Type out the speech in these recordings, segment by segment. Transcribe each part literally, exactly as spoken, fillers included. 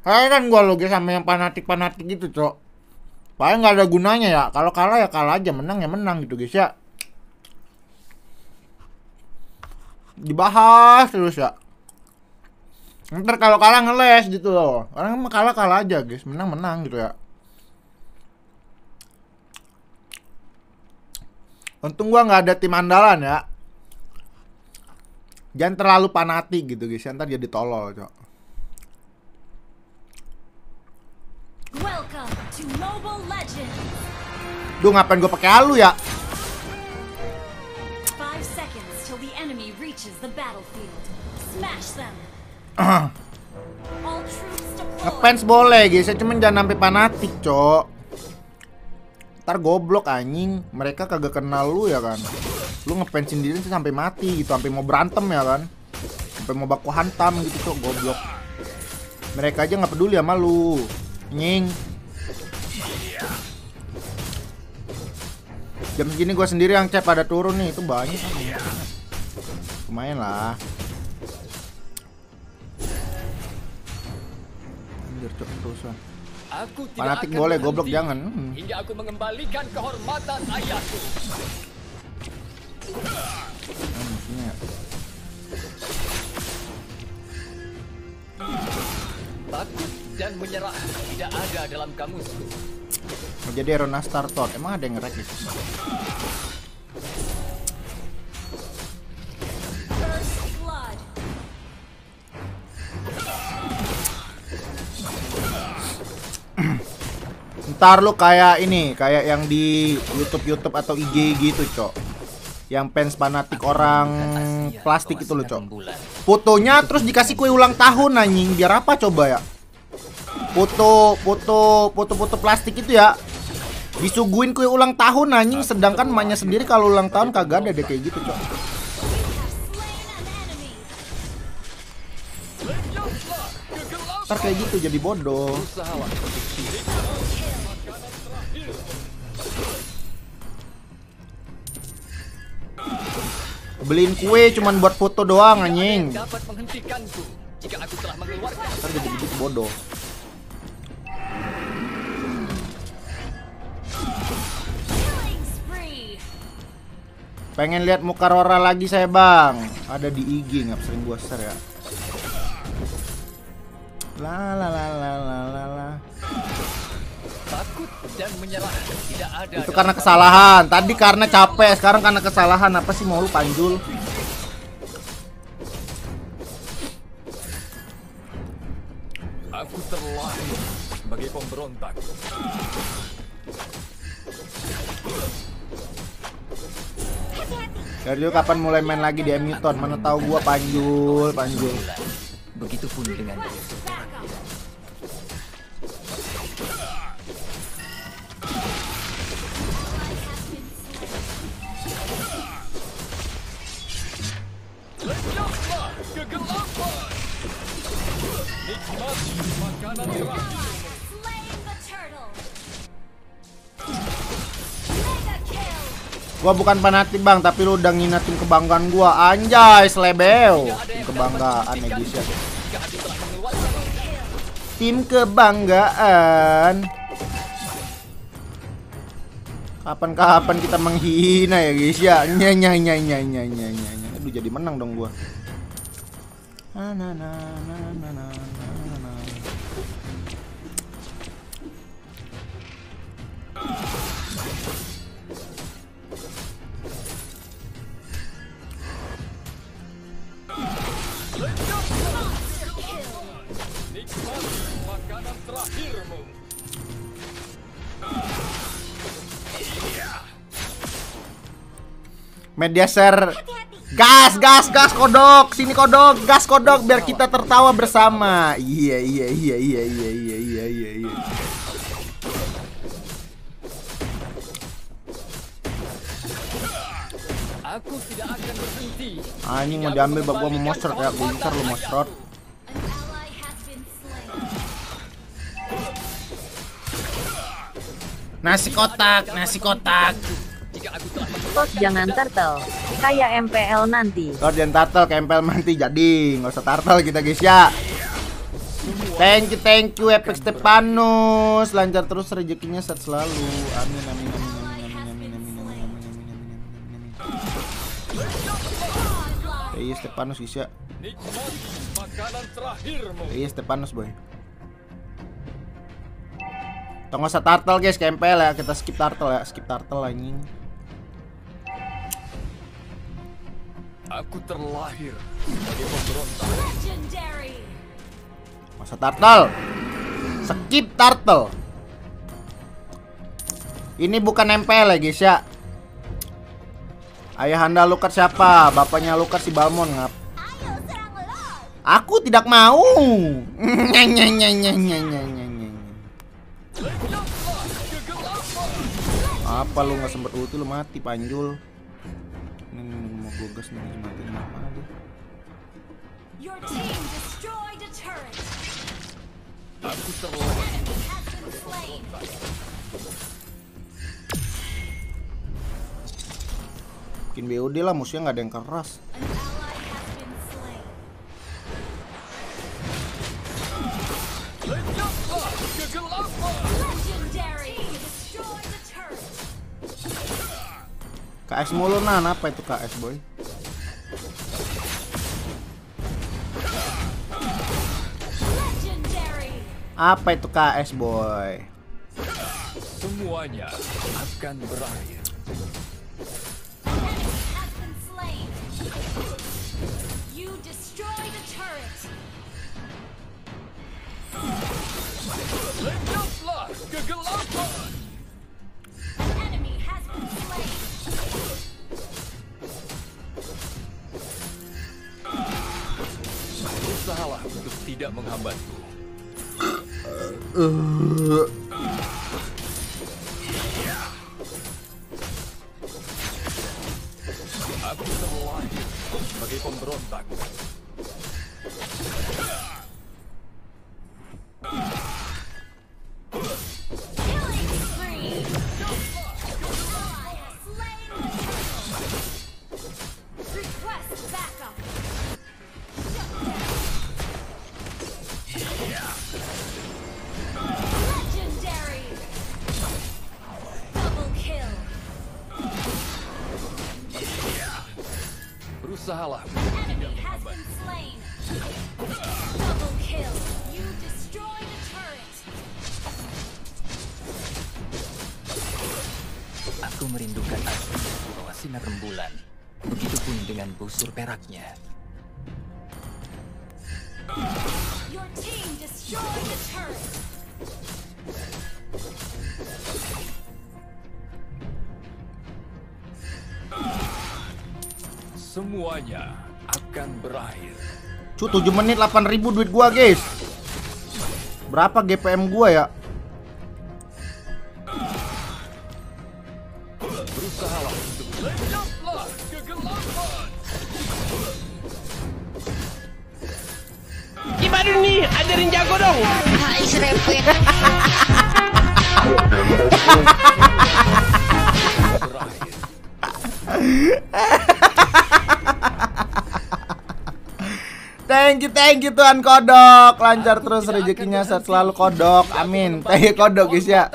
Heran gua lo sama yang fanatik-fanatik gitu, Cok. Paling nggak ada gunanya ya. Kalau kalah ya kalah aja, menang ya menang gitu, guys ya. Dibahas terus ya. Ntar kalau kalah ngeles gitu loh. Orang kalah-kalah aja, guys. Menang-menang gitu ya. Untung gua nggak ada tim andalan ya. Jangan terlalu fanatik gitu, guys. Ntar jadi tolol, Cok. Duh, ngapain gue pakai halu ya? Ngefans boleh guys, cuman jangan sampai fanatik, Cok. Ntar goblok anjing, mereka kagak kenal lu ya kan. Lu ngefans sendiri sih sampai mati gitu, sampai mau berantem ya kan. Sampai mau baku hantam gitu, Cok, goblok. Mereka aja nggak peduli sama lu. Nying. Jam segini gue sendiri yang cep pada turun nih, itu banyak. Lumayan lah. Anjir, Cok, terusan. Fanatik boleh, goblok jangan. Hmm. Hingga aku mengembalikan kehormatan ayahku. Hmm, takut dan menyerah tidak ada dalam kamusku. Menjadi Rona Startor. Emang ada yang ngerek gitu? Ntar lu kayak ini, kayak yang di YouTube-YouTube atau I G gitu, Cok. Yang fans fanatik orang plastik itu loh, Cok. Fotonya terus dikasih kue ulang tahun anjing, biar apa coba ya? Foto foto foto-foto plastik itu ya. Disuguin kue ulang tahun anjing, sedangkan emaknya sendiri kalau ulang tahun kagak ada deh kayak gitu, Cok. Ntar kayak gitu jadi bodoh. Beliin kue cuman buat foto doang anjing. Dapat menghentikanku jika aku telah mengeluarkan. Ntar jadi gitu bodoh. Pengen lihat muka Rora lagi saya, Bang. Ada di I G, nggak sering gua share ya. La la la la la la. Takut dan menyerah tidak ada. Itu karena kesalahan. Tadi karena capek, sekarang karena kesalahan. Apa sih mau lu panjul? Aku terlahir sebagai pemberontak. Dari dulu kapan mulai main lagi di Emiton? Mana tahu gua panjul, panjul. Begitupun dengan gua bukan fanatik, Bang, tapi lu udah ngina tim kebanggaan gua. Anjay, selebel. Tim kebanggaan Edisha. Tim kebanggaan. Kapan-kapan kita menghina ya, guys ya. Nyanya nyanya nyanya nyanya. Aduh, jadi menang dong gua. Na na na na na na. Media share. Gas, gas, gas, kodok. Sini kodok, gas kodok biar kita tertawa bersama. Iya, iya, iya, iya, iya, iya, iya, iya, iya. Aku tidak akan berhenti. Anjing mau diambil bab gua mau monster ya, gua ntar lu monster. Nasi kotak, nasi kotak. Tot jangan turtle, kayak M P L nanti. Tot jangan turtle, kayak M P L nanti, jadi nggak usah turtle kita, guys ya. Thank you, thank you Epic Stepanus. Lancar terus rezekinya, sehat selalu. Amin, amin, amin, amin, amin, amin, amin, amin. Iya Stepanus bisa. Iya Stepanus boy. Tunggu usah turtle guys, kempel ya. Kita skip turtle ya, skip turtle anjing. Aku terlahir sebagai pemberontak. Masa turtle. Skip turtle. Ini bukan nempel ya guys ya. Ayahanda Lukas siapa? Bapaknya Lukas si Balmon ngap. Aku tidak mau. Apa lu nggak sempet ulti lu mati panjul. Mau gue gas nih mati kenapa tuh? Bikin B O D lah, musuhnya nggak ada yang keras. K S mulu nah, apa itu K S boy? Apa itu K S boy? Semuanya akan berakhir. Lenyaplah kegelapan. Salah untuk tidak menghambatku. Uh. Aku terlahir sebagai pemberontak. Salah. Aku merindukan asli di bawah sinar rembulan. Begitupun dengan busur peraknya. Your team destroyed the turret. Semuanya akan berakhir. Cu tujuh menit delapan ribu duit gua, guys. Berapa G P M gua ya? Berusahalah untuk lenyaplah kegelapan. Gimana nih? Ajarin jago dong. Hai, serempet. Thank you, thank you Tuhan Kodok. Lancar terus rezekinya, sehat selalu Kodok. Amin. Thank you Kodok guys ya.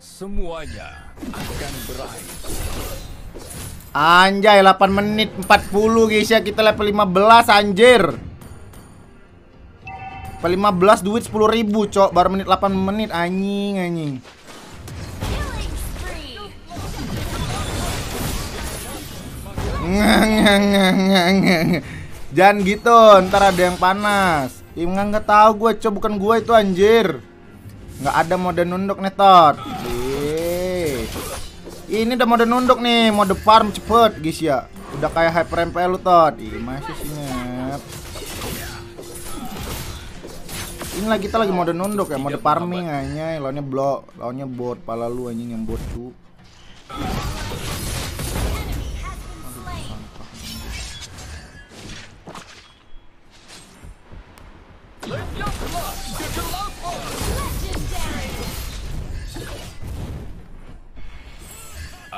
Semuanya akan berakhir. Anjay, delapan menit empat puluh guys ya, kita level lima belas anjir. Level lima belas duit sepuluh ribu cok, baru menit delapan menit anjing anjing. Jangan gitu, ntar ada yang panas. Ya enggak tahu gue cok, bukan gue itu anjir. Enggak ada mode nunduk netot. Ini udah mode nunduk nih, mode farm cepet guys ya. Udah kayak hyper M P L lu tot. Ih, masih singet. Ini lagi kita lagi mode nunduk ya, mode farming anjay. Lawannya blok, lawannya bot, pala lu anjing yang bot cu.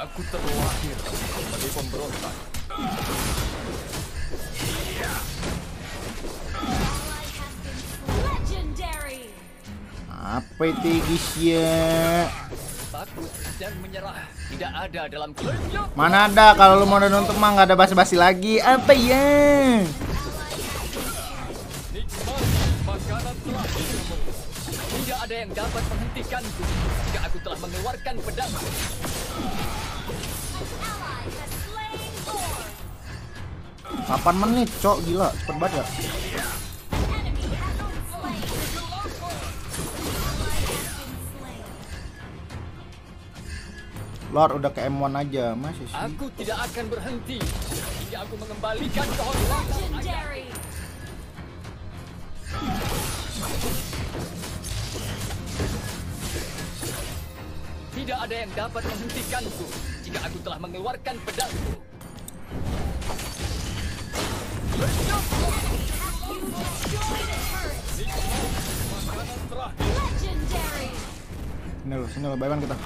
Aku terlahir sebagai pemberontak. Apa itu guys ya? Takut dan menyerah tidak ada dalam kelompok. Mana ada kalau lu mau nonton mah nggak ada basa-basi lagi. Apa ya? Tidak ada yang dapat menghentikanku jika aku telah mengeluarkan pedangku. delapan menit, cok, gila, cepet banget ya. Lord udah ke M satu aja, masih sih. Aku tidak akan berhenti hingga aku mengembalikan kehormatan ayahku. Tidak ada yang dapat menghentikanku jika aku telah mengeluarkan pedangku. Sini loh, sini loh, bayangkan kita.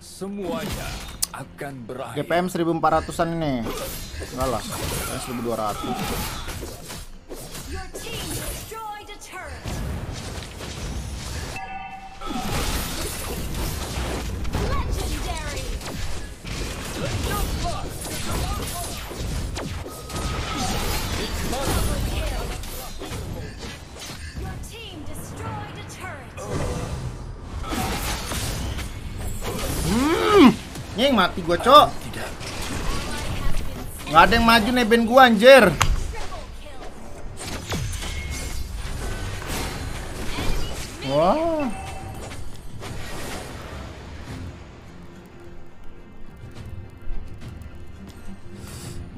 Semuanya akan berakhir. D P M seribu empat ratusan ini. Enggak lah, seribu dua ratus. Nying, mati gua, cok. Nggak ada yang maju neben gua, anjir. Wah.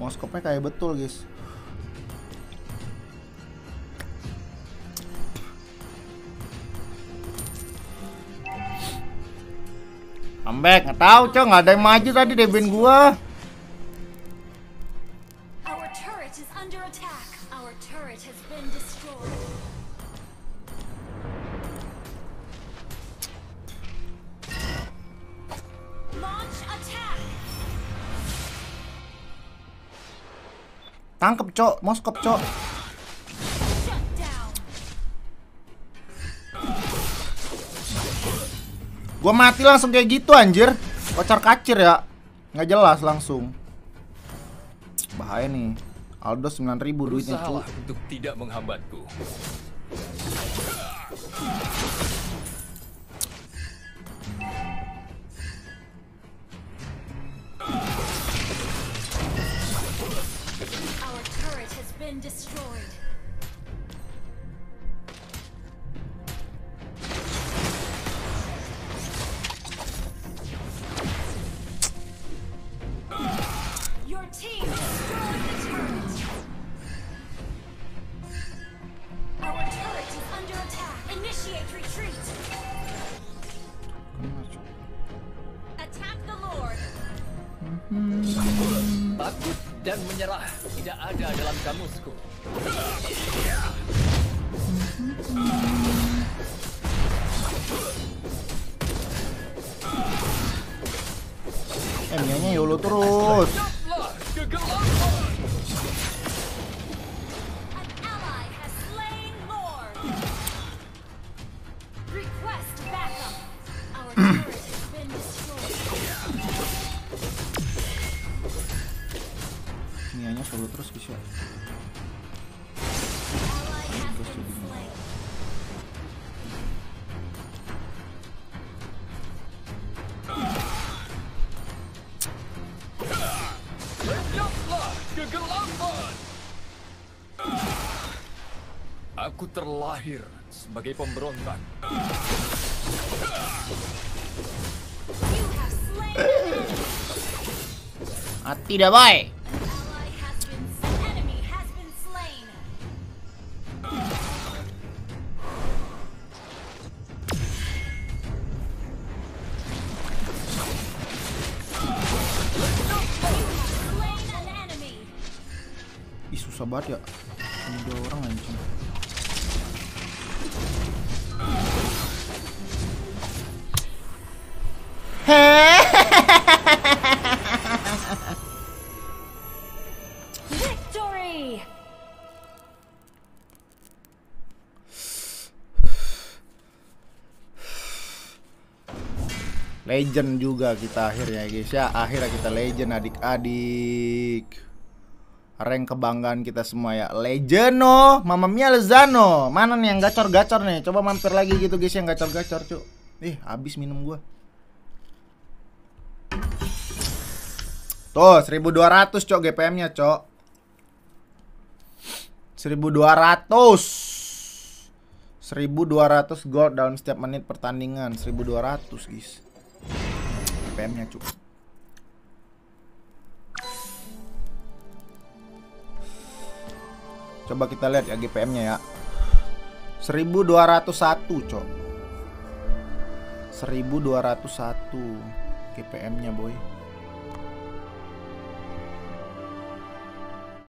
Moskopnya kayak betul, guys. Comeback, nggak tahu cok, nggak ada yang maju tadi debin gua. Tangkep cok, Moskop cok. Gua mati langsung kayak gitu anjir. Kocar kacir ya. Nggak jelas langsung. Bahaya nih. Aldo sembilan ribu duitnya tuh. Untuk tidak menghambatku. Our turret has been destroyed. Takut dan menyerah tidak ada dalam kamusku. Eh, nyanyi yolo terus. Solo terus bisa. Aku terlahir sebagai pemberontak. Hati dah, boy. Ih, susah banget ya. Ada orang anjing. Legend juga kita akhirnya guys ya. Akhirnya kita legend adik-adik. Rank kebanggaan kita semua ya. Legend no, Mamma Mia Lezano. Mana nih yang gacor-gacor nih? Coba mampir lagi gitu guys yang gacor-gacor cu. Ih, habis minum gua. Tuh, seribu dua ratus cok G P M-nya cok. seribu dua ratus. seribu dua ratus gold dalam setiap menit pertandingan. seribu dua ratus guys P M-nya cukup. Coba kita lihat ya G P M-nya ya. seribu dua ratus satu cok. seribu dua ratus satu G P M-nya boy.